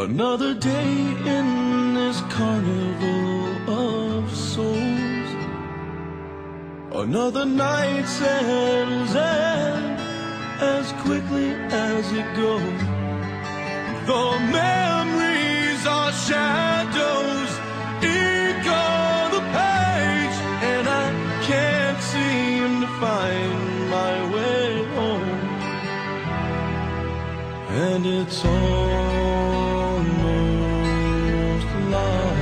Another day in this carnival of souls, another night settles in as quickly as it goes. The memories are shadows, echo the page, and I can't seem to find my way home. And it's almost like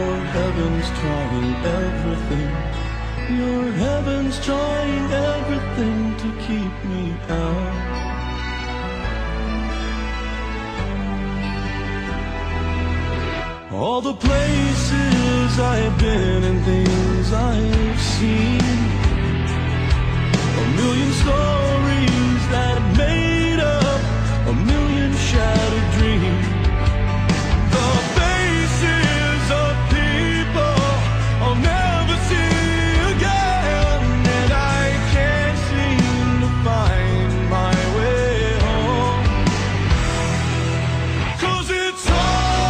your heaven's trying everything, your heaven's trying everything to keep me out. All the places I've been and things I've seen, a million stories that have made up a million shattered dreams. The faces of people I'll never see again, and I can't seem to find my way home. 'Cause it's hard.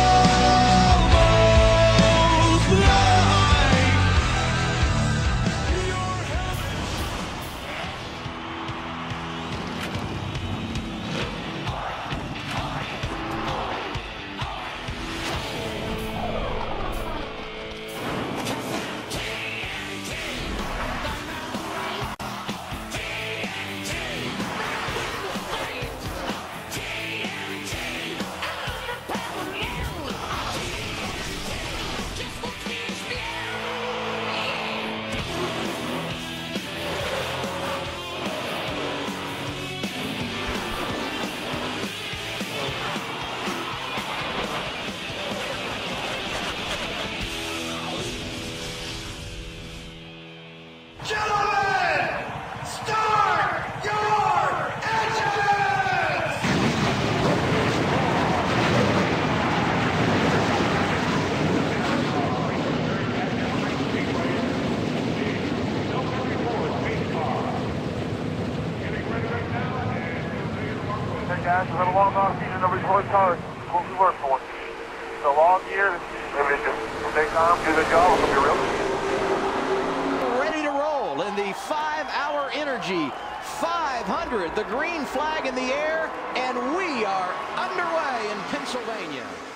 Guys, we've had a long off-season over these horse cars. It's what we work for. It's a long year. Maybe just take time, do the job. It'll be real easy. Ready to roll in the 5-Hour Energy 500. The green flag in the air, and we are underway in Pennsylvania.